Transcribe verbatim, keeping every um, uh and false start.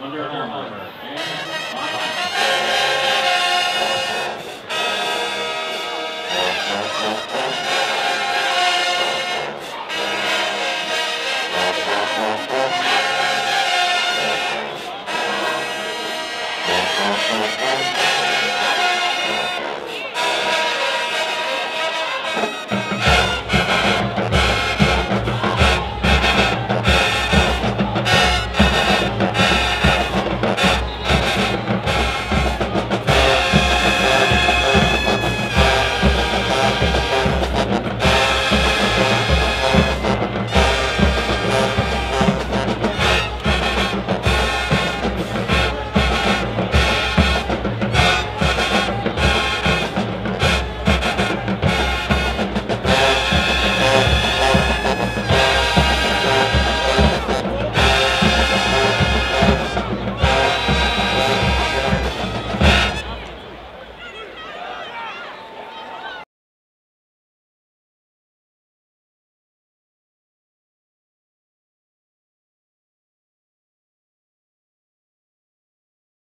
Under Armour.